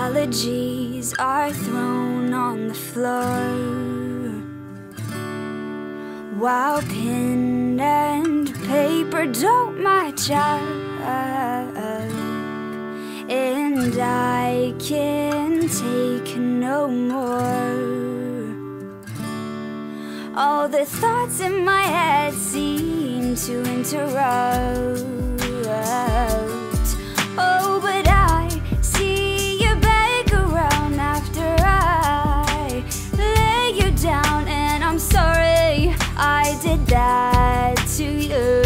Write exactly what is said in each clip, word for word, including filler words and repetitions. apologies are thrown on the floor, while pen and paper don't match up, and I can take no more. All the thoughts in my head seem to interrupt. Oh, but I see you back around after I lay you down, and I'm sorry I did that to you.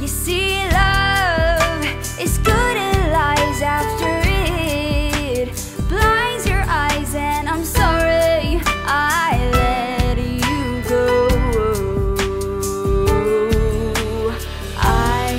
You see, love is good and lies after it blinds your eyes, and I'm sorry I let you go. I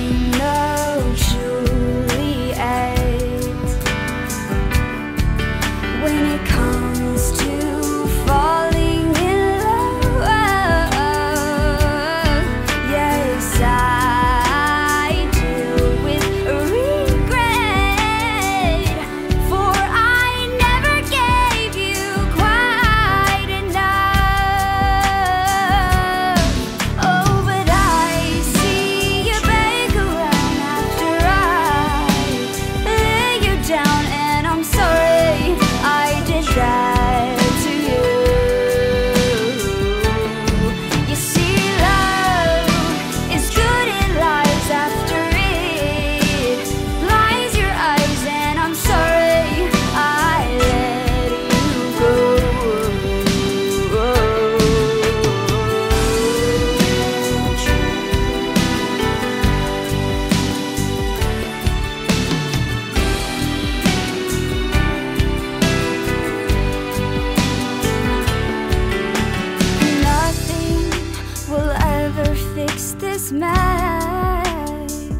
this mess.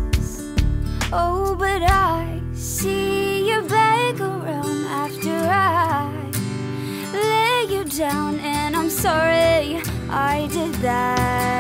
Oh, but I see you back around after I lay you down, and I'm sorry I did that.